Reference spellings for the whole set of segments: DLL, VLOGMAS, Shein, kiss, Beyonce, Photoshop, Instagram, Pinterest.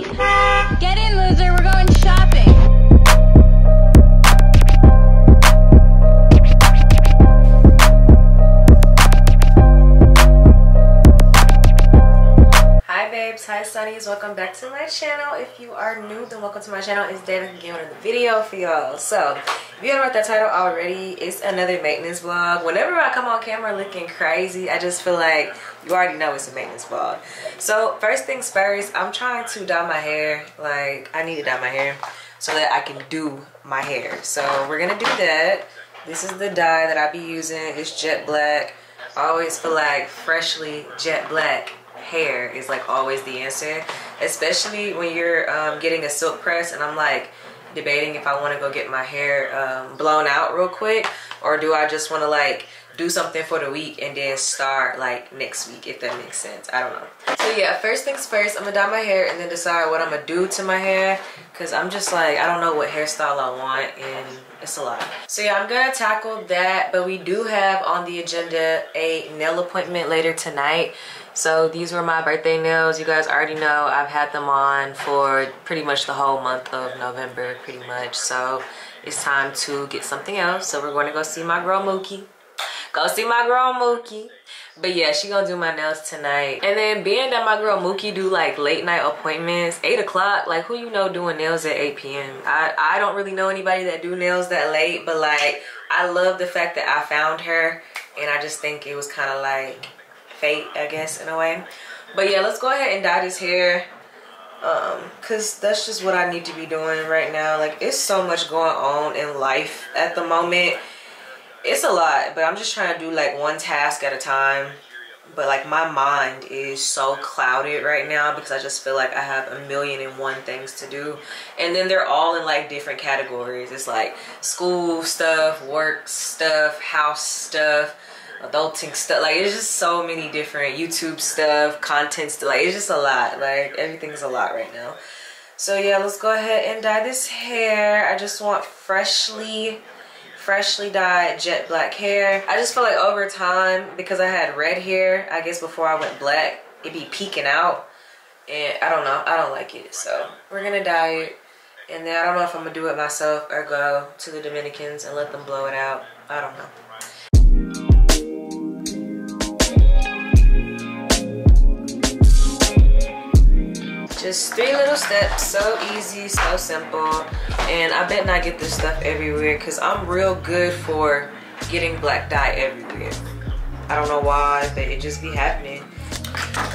Get in, loser, we're going shopping. Hi babes, hi sunnies, welcome back to my channel. If you are new, then welcome to my channel. It's Dana again with another video for y'all. So if you don't know that title already, it's another maintenance vlog. Whenever I come on camera looking crazy, I just feel like you already know it's a maintenance vlog. So first things first, I'm trying to dye my hair. Like, I need to dye my hair so that I can do my hair. So we're gonna do that. This is the dye that I be using. It's jet black. I always feel like freshly jet black hair is like always the answer, especially when you're getting a silk press. And I'm like debating if I want to go get my hair blown out real quick, or do I just want to like do something for the week and then start like next week, if that makes sense. I don't know. So yeah, first things first, I'm gonna dye my hair and then decide what I'm gonna do to my hair, because I'm just like, I don't know what hairstyle I want, and it's a lot. So yeah, I'm gonna tackle that, but we do have on the agenda a nail appointment later tonight. So these were my birthday nails. You guys already know I've had them on for pretty much the whole month of November, pretty much. So it's time to get something else. So we're going to go see my girl Mookie. Go see my girl Mookie. But yeah, she gonna do my nails tonight. And then being that my girl Mookie do like late night appointments, 8 o'clock, like who you know doing nails at 8 p.m. I don't really know anybody that do nails that late, but like I love the fact that I found her, and I just think it was kind of like fate, I guess, in a way. But yeah, let's go ahead and dye this hair because that's just what I need to be doing right now. Like, it's so much going on in life at the moment. It's a lot, but I'm just trying to do like one task at a time. But like my mind is so clouded right now because I just feel like I have a million and one things to do, and then they're all in like different categories. It's like school stuff, work stuff, house stuff, adulting stuff. Like, it's just so many different YouTube stuff, content stuff. Like, it's just a lot. Like, everything's a lot right now. So yeah, let's go ahead and dye this hair. I just want freshly dyed jet black hair. I just feel like over time, because I had red hair, I guess before I went black, it be peeking out, and I don't know, I don't like it. So we're gonna dye it, and then I don't know if I'm gonna do it myself or go to the Dominicans and let them blow it out. I don't know. Just 3 little steps, so easy, so simple. And I bet not get this stuff everywhere, because I'm real good for getting black dye everywhere. I don't know why, but it just be happening.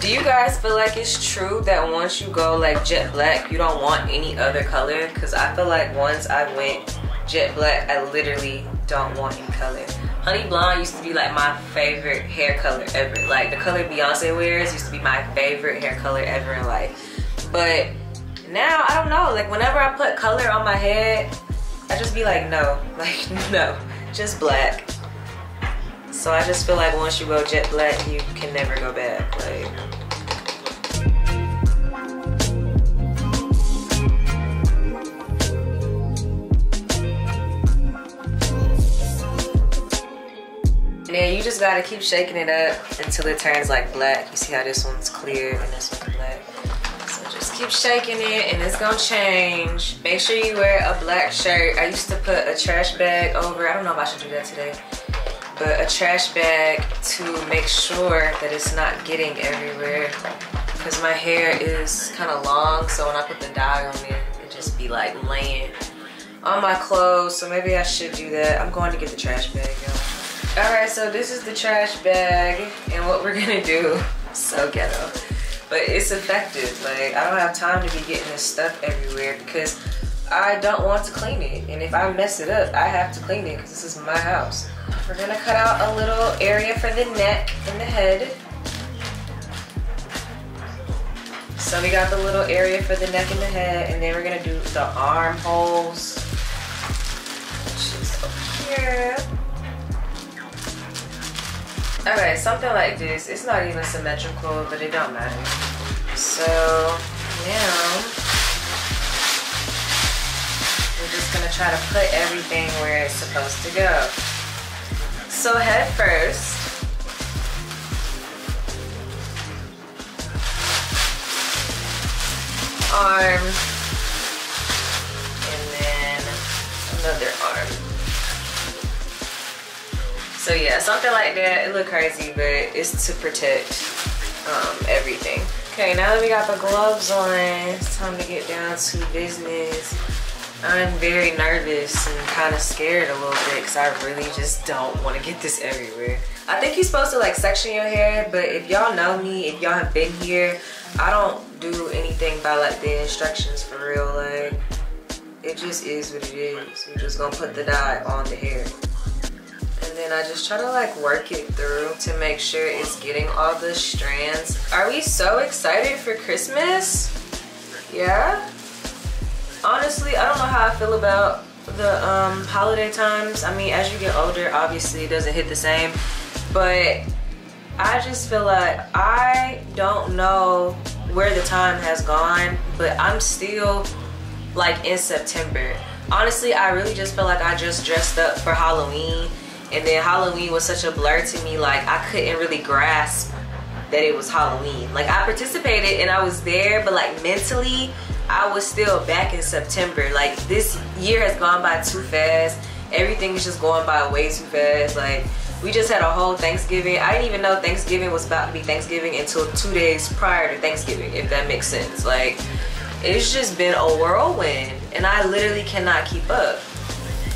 Do you guys feel like it's true that once you go like jet black, you don't want any other color? Because I feel like once I went jet black, I literally don't want any color. Honey blonde used to be like my favorite hair color ever. Like, the color Beyonce wears used to be my favorite hair color ever in life. But now, I don't know, like whenever I put color on my head, I just be like no, just black. So I just feel like once you go jet black, you can never go back. Like, and then you just gotta keep shaking it up until it turns like black. You see how this one's clear and this one's black? Keep shaking it and it's gonna change. Make sure you wear a black shirt. I used to put a trash bag over, I don't know if I should do that today, but a trash bag to make sure that it's not getting everywhere, because my hair is kind of long, so when I put the dye on it, it just be like laying on my clothes. So maybe I should do that. I'm going to get the trash bag, y'all. All right, so this is the trash bag and what we're gonna do. So ghetto. But it's effective. Like, I don't have time to be getting this stuff everywhere because I don't want to clean it. And if I mess it up, I have to clean it because this is my house. We're gonna cut out a little area for the neck and the head. So we got the little area for the neck and the head, and then we're gonna do the armholes, which is over here. Alright, something like this. It's not even symmetrical, but it don't matter. So now we're just gonna try to put everything where it's supposed to go. So head first. arm, and then another arm. So yeah, something like that. It look crazy, but it's to protect everything. Okay, now that we got the gloves on, it's time to get down to business. I'm very nervous and kind of scared a little bit because I really just don't want to get this everywhere. I think you're supposed to like section your hair, but if y'all know me, if y'all have been here, I don't do anything by like the instructions for real. Like, it just is what it is. I'm just gonna put the dye on the hair. And then I just try to like work it through to make sure it's getting all the strands. Are we so excited for Christmas? Yeah? Honestly, I don't know how I feel about the holiday times. I mean, as you get older, obviously it doesn't hit the same, but I just feel like I don't know where the time has gone, but I'm still like in September. Honestly, I really just feel like I just dressed up for Halloween, and then Halloween was such a blur to me. Like, I couldn't really grasp that it was Halloween. Like, I participated and I was there, but like mentally, I was still back in September. Like, this year has gone by too fast. Everything is just going by way too fast. Like, we just had a whole Thanksgiving. I didn't even know Thanksgiving was about to be Thanksgiving until 2 days prior to Thanksgiving, if that makes sense. Like, it's just been a whirlwind, and I literally cannot keep up.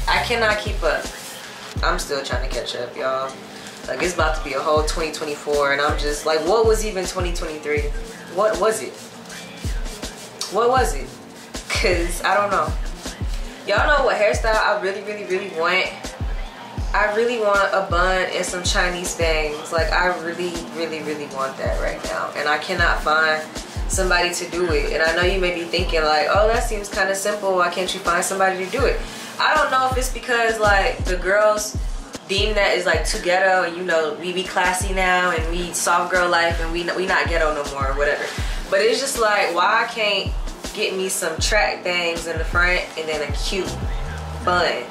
I cannot keep up. I'm still trying to catch up, y'all. Like, it's about to be a whole 2024, and I'm just like, what was even 2023? What was it? What was it? Cause I don't know. Y'all know what hairstyle I really, really, really want. I really want a bun and some Chinese bangs. Like, I really, really, really want that right now. And I cannot find somebody to do it. And I know you may be thinking like, oh, that seems kind of simple. Why can't you find somebody to do it? I don't know if it's because like the girls deem that is like too ghetto, and you know, we be classy now and we soft girl life and we not ghetto no more or whatever. But it's just like, why I can't get me some track bangs in the front and then a cute bun.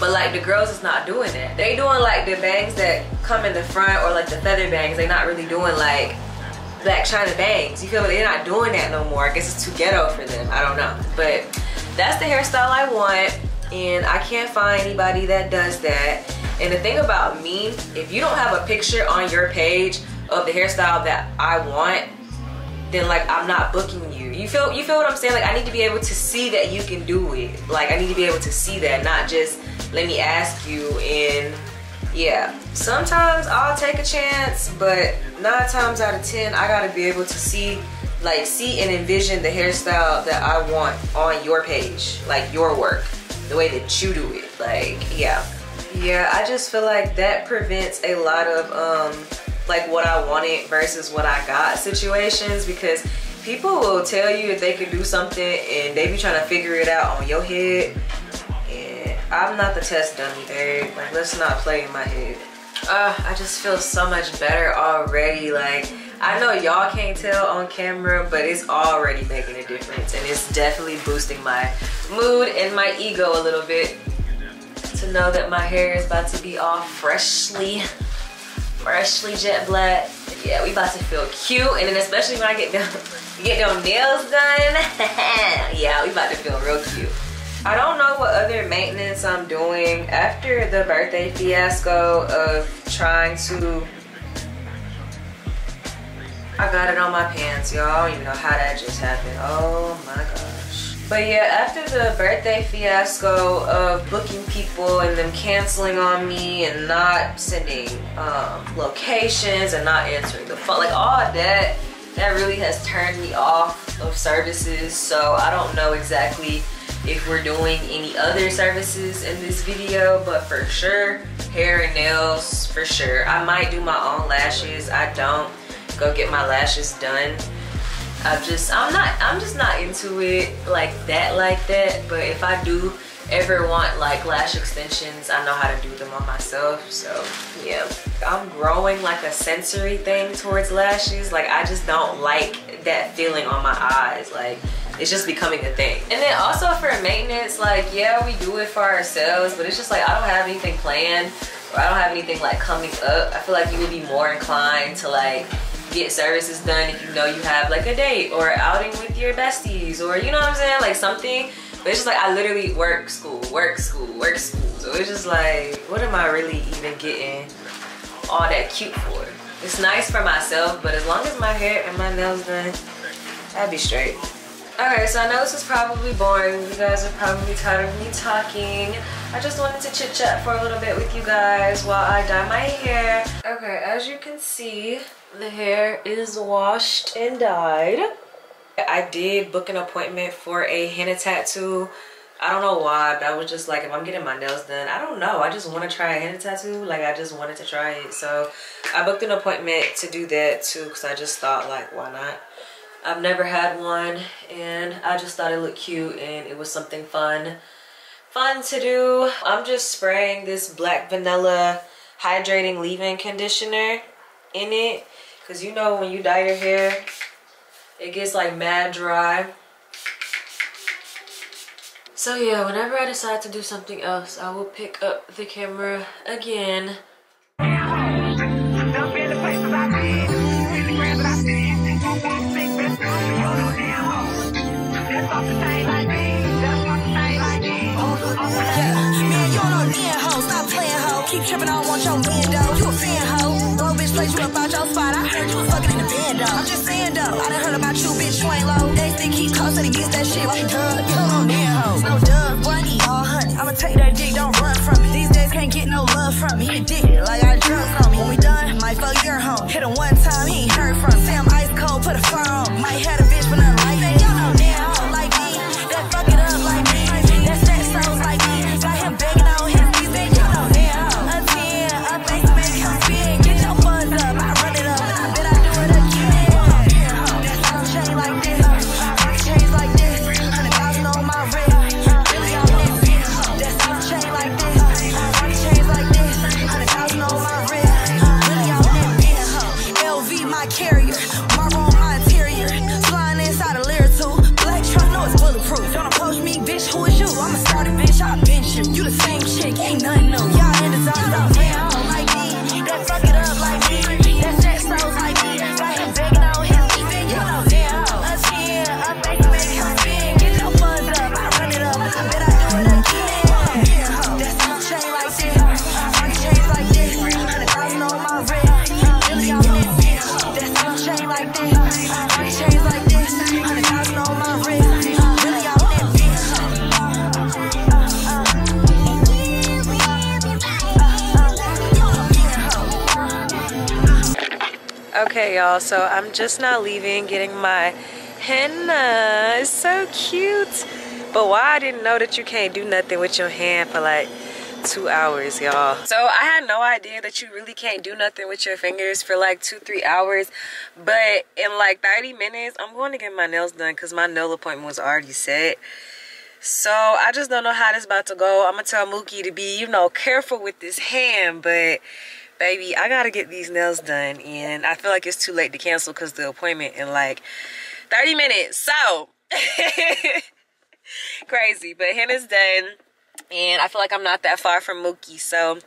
But like the girls is not doing that. They doing like the bangs that come in the front or like the feather bangs. They not really doing like black China bangs. You feel me? They're not doing that no more. I guess it's too ghetto for them. I don't know. But that's the hairstyle I want, and I can't find anybody that does that. And the thing about me, if you don't have a picture on your page of the hairstyle that I want, then like I'm not booking you. You feel what I'm saying? Like, I need to be able to see that you can do it. Like, I need to be able to see that, not just let me ask you. And yeah, sometimes I'll take a chance, but 9 times out of 10, I gotta be able to see and envision the hairstyle that I want on your page, like your work, the way that you do it. Like, yeah, I just feel like that prevents a lot of like what I wanted versus what I got situations, because people will tell you if they could do something and they be trying to figure it out on your head. And I'm not the test dummy, babe. Like, let's not play in my head. I just feel so much better already. Like, I know y'all can't tell on camera, but it's already making a difference, and it's definitely boosting my mood and my ego a little bit to know that my hair is about to be all freshly jet black. Yeah, we about to feel cute. And then especially when I get them nails done. Yeah, we about to feel real cute. I don't know what other maintenance I'm doing after the birthday fiasco of trying to... I got it on my pants, y'all. I don't even know how that just happened. Oh my gosh. But yeah, after the birthday fiasco of booking people and them canceling on me and not sending locations and not answering the phone, like all that, that really has turned me off of services. So I don't know exactly if we're doing any other services in this video, but for sure, hair and nails, for sure. I might do my own lashes. I don't go get my lashes done. I'm just not into it like that. But if I do ever want like lash extensions, I know how to do them on myself. So yeah, I'm growing like a sensory thing towards lashes. Like, I just don't like that feeling on my eyes. Like, it's just becoming a thing. And then also for maintenance, like, yeah, we do it for ourselves, but it's just like, I don't have anything planned, or I don't have anything like coming up. I feel like you would be more inclined to like get services done if you know you have like a date or outing with your besties, or you know what I'm saying, like something. But it's just like I literally work, school, work, school, work, school. So it's just like, what am I really even getting all that cute for? It's nice for myself, but as long as my hair and my nails done, I'd be straight. Okay, so I know this is probably boring. You guys are probably tired of me talking. I just wanted to chit chat for a little bit with you guys while I dye my hair. Okay, as you can see, the hair is washed and dyed. I did book an appointment for a henna tattoo. I don't know why, but I was just like, if I'm getting my nails done, I don't know, I just want to try a henna tattoo. Like, I just wanted to try it. So I booked an appointment to do that too, because I just thought, like, why not? I've never had one, and I just thought it looked cute, and it was something fun to do. I'm just spraying this black vanilla hydrating leave-in conditioner in it, because you know when you dye your hair, it gets like mad dry. So yeah, whenever I decide to do something else, I will pick up the camera again. Keep tripping, I want your window. You a fan, hoe. Low bitch, place you up out your spot. I heard you was fucking in the band, though. I'm just saying, though. I done heard about you, bitch. You ain't low. They think he's close, so he gets that shit. Like, duh, you don't know, hoe. No dub, buddy, all honey. I'ma take that dick, don't run from me. These days can't get no love from me. He addicted, like I drunk on me. When we done, might fuck your home. Hit him one time, he ain't heard from me. Sam ice cold, put a phone on. Might have a bitch, but not like that. You know, damn, hoe like me. That fuck it up like me. That's that soul like me. Got him begging on his knees, bitch. You know, damn, hoe. Okay, y'all, so I'm just now leaving, getting my henna. It's so cute. But why I didn't know that you can't do nothing with your hand for like 2 hours, y'all. So I had no idea that you really can't do nothing with your fingers for like 2-3 hours. But in like 30 minutes, I'm going to get my nails done because my nail appointment was already set. So I just don't know how this is about to go. I'm going to tell Mookie to be, you know, careful with this hand, but... Baby, I gotta get these nails done, and I feel like it's too late to cancel because the appointment in like 30 minutes. So crazy, but henna's done, and I feel like I'm not that far from Mookie, so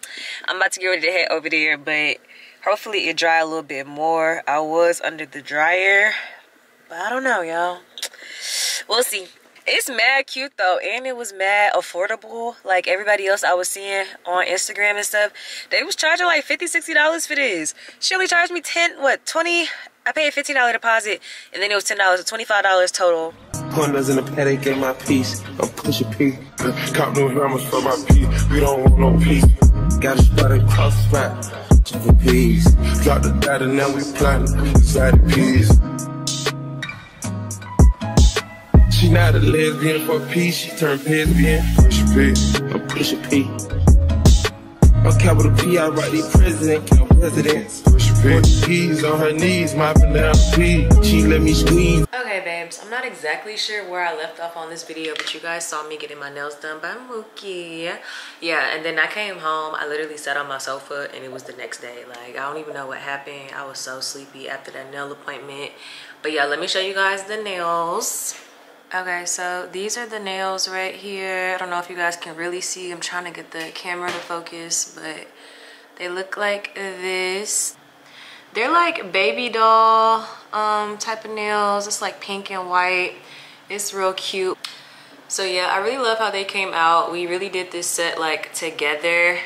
I'm about to get ready to head over there. But hopefully it dry a little bit more. I was under the dryer, but I don't know, y'all. We'll see. It's mad cute though, and it was mad affordable. Like everybody else I was seeing on Instagram and stuff, they was charging like $50-$60 for this. She only charged me $20. I paid $15 deposit, and then it was $10, so $25 total. Pointers in the paddock, get my piece. I'm pushing P. Cop new hammers for my P. We don't want no peace. Got a spot and cross spot. Peace. Drop the data, now we plotting. Side peas. She not a lesbian for peace, she turned lesbian. Push a bitch, I'm push a P. I'm capital P, I write these president, count presidents. Push a bitch, P's on her knees, mopping down P. She let me squeeze. Okay, babes, I'm not exactly sure where I left off on this video, but you guys saw me getting my nails done by Mookie. Yeah, and then I came home, I literally sat on my sofa, and it was the next day. Like, I don't even know what happened. I was so sleepy after that nail appointment. But yeah, let me show you guys the nails. Okay, so these are the nails right here. I don't know if you guys can really see. I'm trying to get the camera to focus, but they look like this. They're like baby doll type of nails. It's like pink and white. It's real cute. So yeah, I really love how they came out. We really did this set like together.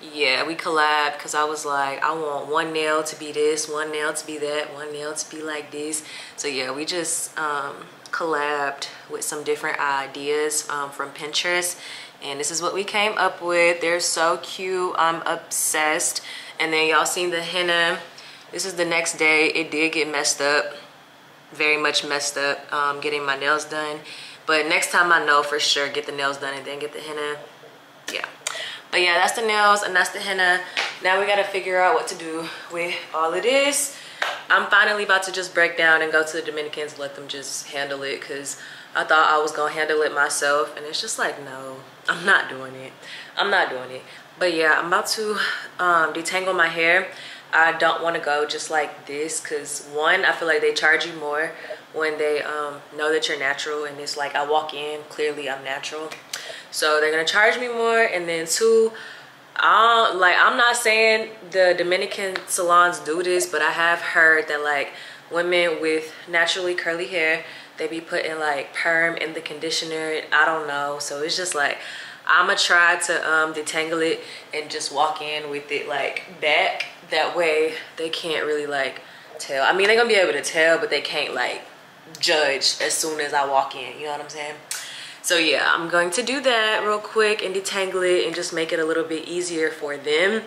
Yeah, we collabed because I was like, I want one nail to be this, one nail to be that, one nail to be like this. So yeah, we just collabed with some different ideas from Pinterest, and this is what we came up with. They're so cute. I'm obsessed. And then y'all seen the henna. This is the next day. It did get messed up, very much messed up, getting my nails done. But next time I know for sure, get the nails done and then get the henna. Yeah. But yeah, that's the nails and that's the henna. Now we gotta figure out what to do with all of this. I'm finally about to just break down and go to the Dominicans and let them just handle it, because I thought I was gonna handle it myself, and it's just like, no, I'm not doing it. I'm not doing it. But yeah, I'm about to detangle my hair. I don't want to go just like this, because one, I feel like they charge you more when they know that you're natural, and it's like I walk in, clearly I'm natural, so they're gonna charge me more. And then two, I'm not saying the Dominican salons do this, but I have heard that like women with naturally curly hair, they be putting like perm in the conditioner. I don't know, so it's just like I'ma try to detangle it and just walk in with it like back. That way they can't really like tell. I mean, they're gonna be able to tell, but they can't like judge as soon as I walk in, you know what I'm saying? So yeah, I'm going to do that real quick and detangle it and just make it a little bit easier for them.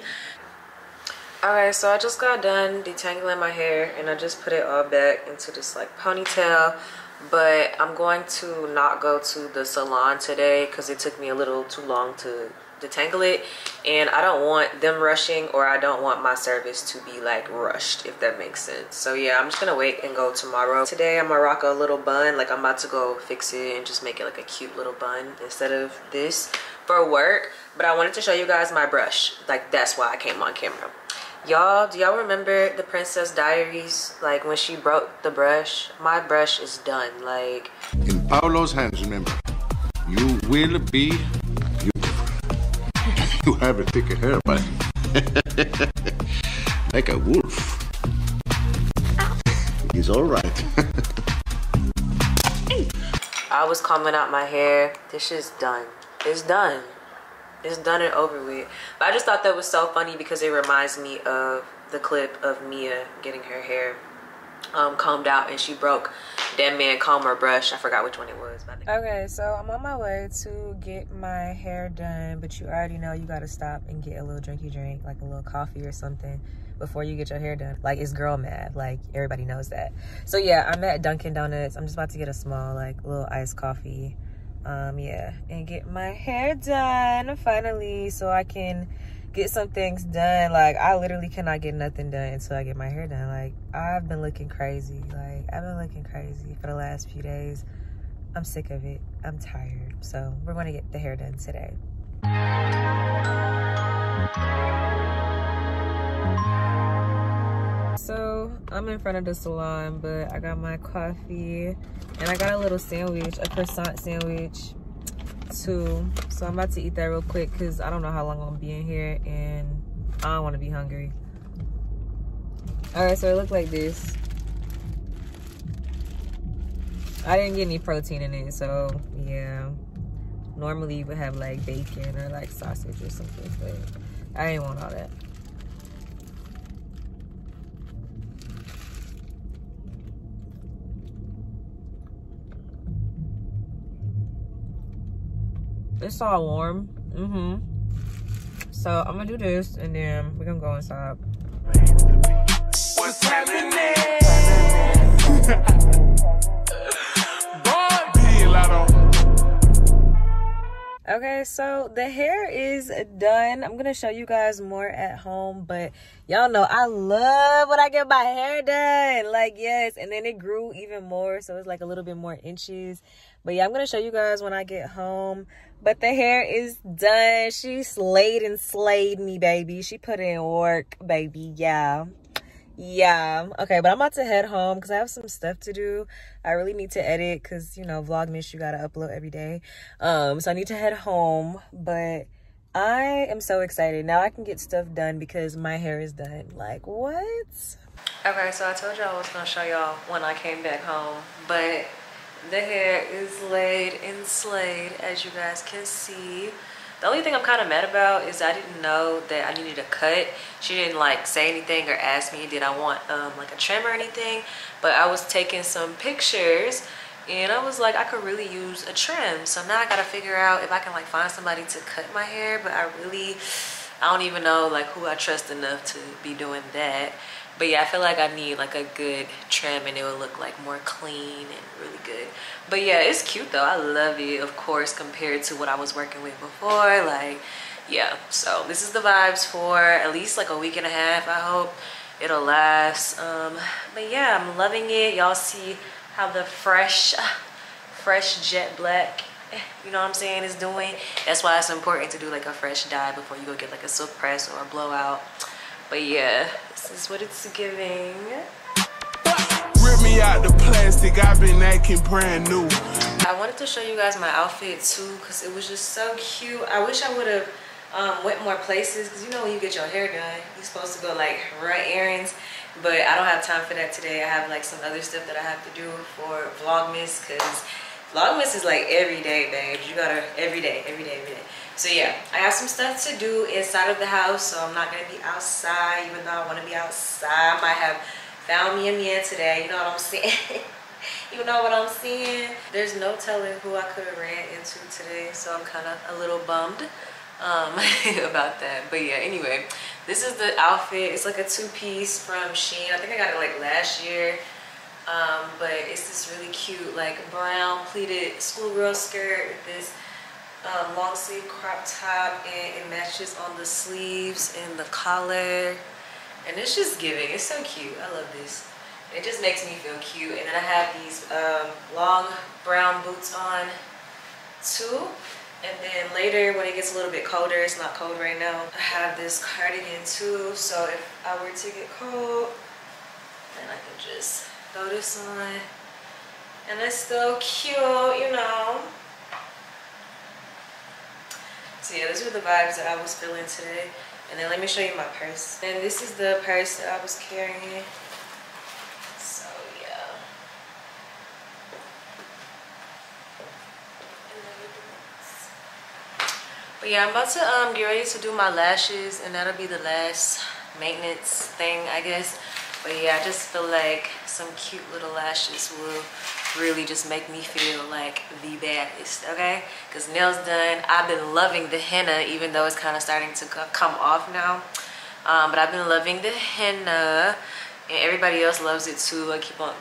All right, so I just got done detangling my hair, and I just put it all back into this like ponytail. But I'm going to not go to the salon today because it took me a little too long to detangle it, and I don't want them rushing, or I don't want my service to be like rushed, if that makes sense. So yeah, I'm just gonna wait and go tomorrow. Today I'm gonna rock a little bun. Like, I'm about to go fix it and just make it like a cute little bun instead of this for work. But I wanted to show you guys my brush. Like, that's why I came on camera. Y'all, do y'all remember the Princess Diaries, like when she broke the brush? My brush is done. Like, in Paolo's hands, remember, you will be. You have a thicker hair, but like a wolf. Ow. He's all right. I was combing out my hair. This shit's done. It's done. It's done and over with. But I just thought that was so funny because it reminds me of the clip of Mia getting her hair combed out, and she broke that man comber brush. I forgot which one it was. Okay, so I'm on my way to get my hair done, but you already know you gotta stop and get a little drinky drink, like a little coffee or something, before you get your hair done. Like, it's girl math. Like, everybody knows that. So yeah, I'm at Dunkin' Donuts. I'm just about to get a small, like, little iced coffee. Yeah, and get my hair done finally, so I can get some things done. Like, I literally cannot get nothing done until I get my hair done. Like, I've been looking crazy. Like, I've been looking crazy for the last few days. I'm sick of it. I'm tired. So we're gonna get the hair done today. So I'm in front of the salon, but I got my coffee and I got a little sandwich, a croissant sandwich too. So I'm about to eat that real quick because I don't know how long I'm gonna be in here, and I don't want to be hungry. All right, so it looked like this. I didn't get any protein in it, so yeah. Normally you would have like bacon or like sausage or something, but I didn't want all that. It's all warm. So I'm gonna do this and then we're gonna go inside. What's happening? Okay, so the hair is done. I'm gonna show you guys more at home, but y'all know I love when I get my hair done. Like, yes, and then it grew even more, so it's like a little bit more inches. But yeah, I'm gonna show you guys when I get home. But the hair is done. She slayed and slayed me, baby. She put in work, baby. Yeah. Okay, but I'm about to head home because I have some stuff to do. I really need to edit because, you know, Vlogmas, you gotta upload every day. So I need to head home. But I am so excited. Now I can get stuff done because my hair is done. Like, what? Okay, so I told y'all I was gonna show y'all when I came back home, but the hair is laid and slayed, as you guys can see. The only thing I'm kind of mad about is I didn't know that I needed a cut. She didn't like say anything or ask me did I want like a trim or anything, but I was taking some pictures and I was like, I could really use a trim. So now I gotta figure out if I can like find somebody to cut my hair, but I don't even know like who I trust enough to be doing that. But yeah, I feel like I need like a good trim and it will look like more clean and really good. But yeah, it's cute though. I love it, of course, compared to what I was working with before. Like, yeah, so this is the vibes for at least like a week and a half. I hope it'll last. But yeah, I'm loving it. Y'all see how the fresh jet black, you know what I'm saying, is doing. That's why it's important to do like a fresh dye before you go get like a silk press or a blowout. But yeah, this is what it's giving. Rip me out the plastic, I've been acting brand new. I wanted to show you guys my outfit too, because it was just so cute. I wish I would have went more places, because you know when you get your hair done, you're supposed to go like run errands, but I don't have time for that today. I have like some other stuff that I have to do for Vlogmas, because Vlogmas is like every day, babe. You gotta every day. So yeah, I have some stuff to do inside of the house, so I'm not gonna be outside, even though I wanna be outside. I might have found me a man today, you know what I'm saying? You know what I'm saying? There's no telling who I could've ran into today, so I'm kinda a little bummed about that. But yeah, anyway, this is the outfit. It's like a two-piece from Shein. I think I got it like last year. But it's this really cute like brown pleated schoolgirl skirt with this long sleeve crop top, and it matches on the sleeves and the collar, and it's just giving. It's so cute. I love this. It just makes me feel cute. And then I have these long brown boots on too, and then later when it gets a little bit colder, it's not cold right now, I have this cardigan too, so if I were to get cold then I can just throw this on, and it's still cute, you know. So yeah, these were the vibes that I was feeling today. And then let me show you my purse. And this is the purse that I was carrying. So yeah. But yeah, I'm about to get ready to do my lashes, and that'll be the last maintenance thing, I guess. But yeah, I just feel like some cute little lashes will really just make me feel like the baddest, okay? Because nails done. I've been loving the henna, even though it's kind of starting to come off now. But I've been loving the henna, and everybody else loves it too.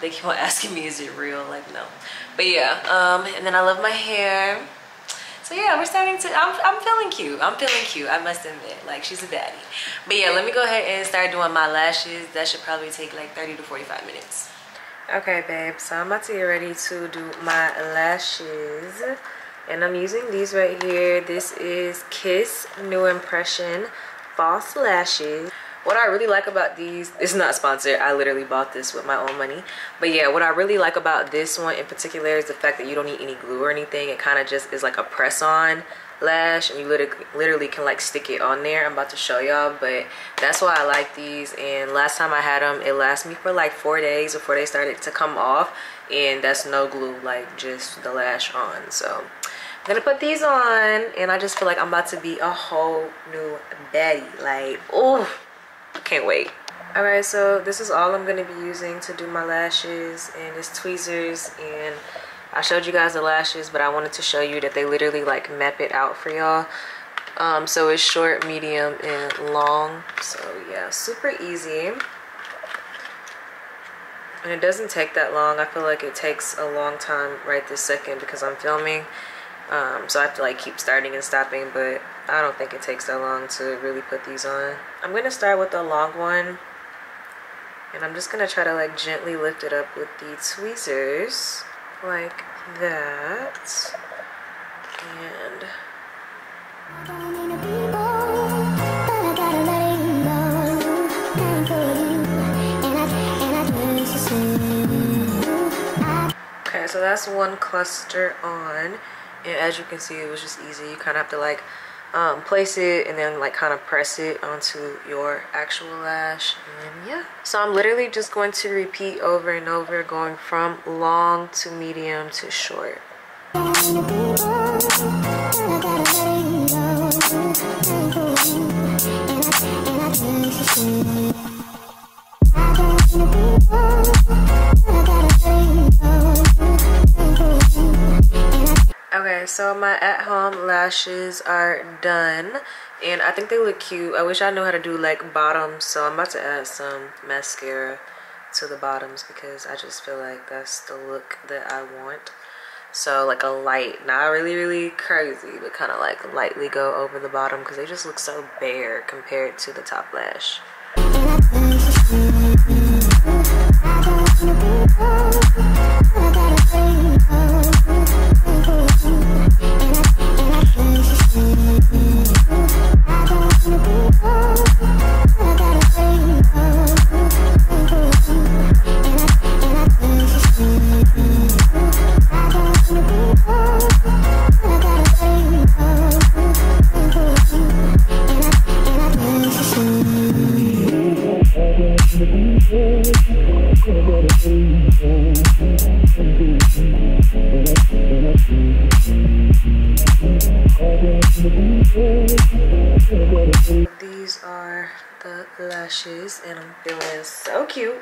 They keep on asking me, is it real? Like, no. But yeah, and then I love my hair. So yeah, we're starting to, I'm feeling cute. I'm feeling cute, I must admit. Like, she's a baddie. But yeah, let me go ahead and start doing my lashes. That should probably take like 30 to 45 minutes. Okay, babe, so I'm about to get ready to do my lashes. And I'm using these right here. This is Kiss New Impression False Lashes. What I really like about these, it's not sponsored, I literally bought this with my own money. But yeah, what I really like about this one in particular is the fact that you don't need any glue or anything. It kind of just is like a press-on lash, and you literally can like stick it on there. I'm about to show y'all, but that's why I like these. And last time I had them, it lasted me for like 4 days before they started to come off, and that's no glue, like just the lash on. So I'm gonna put these on, and I just feel like I'm about to be a whole new baddie. Like, ooh, can't wait. All right, so this is all I'm going to be using to do my lashes, and it's tweezers. And I showed you guys the lashes, but I wanted to show you that they literally like map it out for y'all. So it's short, medium, and long. So yeah, super easy, and it doesn't take that long. I feel like it takes a long time right this second because I'm filming, so I have to like keep starting and stopping, but I don't think it takes that long to really put these on. I'm gonna start with the long one, and I'm just gonna try to like gently lift it up with the tweezers like that. And okay, so that's one cluster on, and as you can see, it was just easy. You kind of have to like place it and then like kind of press it onto your actual lash. And yeah, so I'm literally just going to repeat over and over, going from long to medium to short. Okay, so my at-home lashes are done, and I think they look cute. I wish I knew how to do like bottoms, so I'm about to add some mascara to the bottoms because I just feel like that's the look that I want. So like a light, not really crazy, but kind of like lightly go over the bottom because they just look so bare compared to the top lash. These are the lashes and I'm feeling so cute,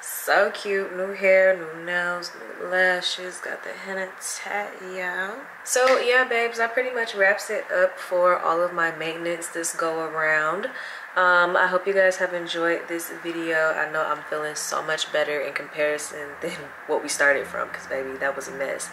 so cute. New hair, new nails, new lashes, got the henna tat, yeah. So yeah, babes, that pretty much wraps it up for all of my maintenance this go around. I hope you guys have enjoyed this video. I know I'm feeling so much better in comparison than what we started from, because baby, that was a mess.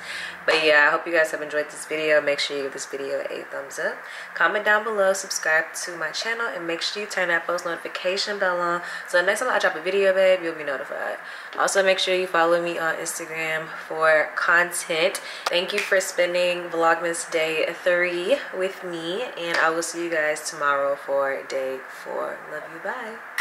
But yeah, I hope you guys have enjoyed this video. Make sure you give this video a thumbs up, comment down below, subscribe to my channel, and make sure you turn that post notification bell on so next time I drop a video, babe, you'll be notified. Also, make sure you follow me on Instagram for content. Thank you for spending Vlogmas day 3 with me, and I will see you guys tomorrow for day 4. Love you, bye.